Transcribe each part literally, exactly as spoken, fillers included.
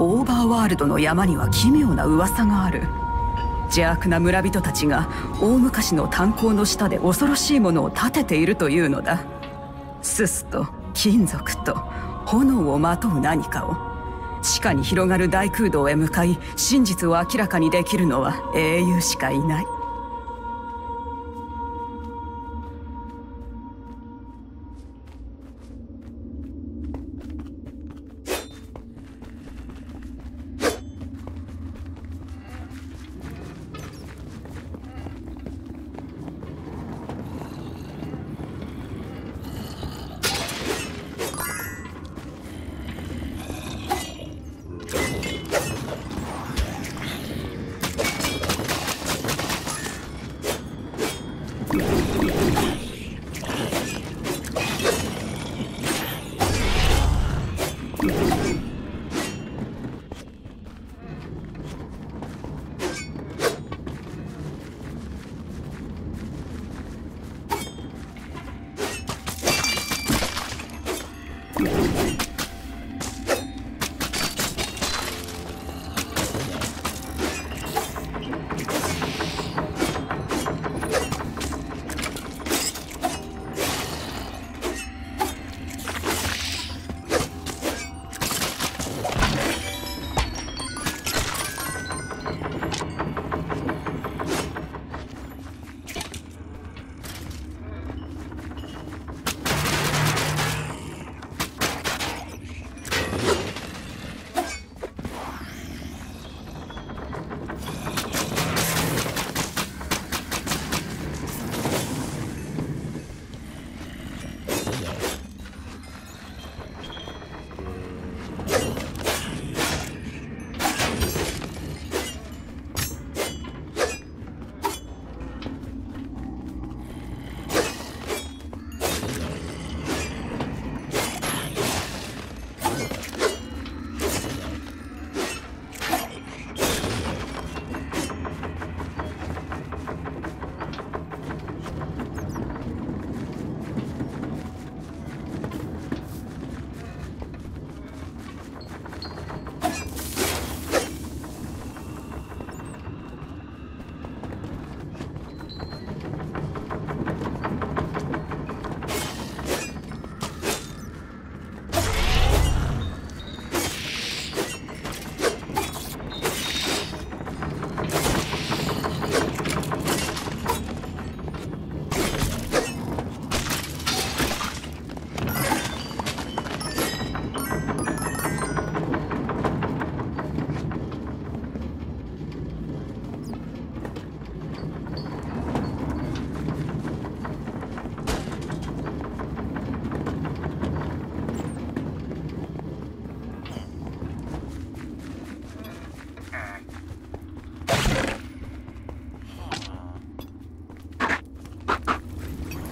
オーバーワールドの山には奇妙な噂がある。邪悪な村人たちが大昔の炭鉱の下で恐ろしいものを建てているというのだ。ススと金属と炎をまとう何かを、地下に広がる大空洞へ向かい、真実を明らかにできるのは英雄しかいない。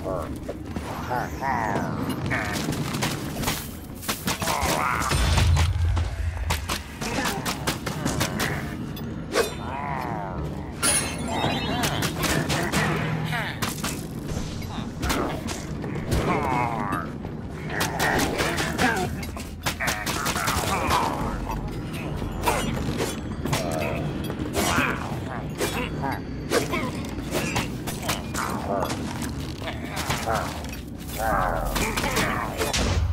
Wow. Wow.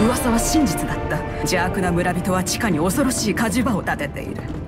噂は真実だった。邪悪な村人は地下に恐ろしい火事場を建てている。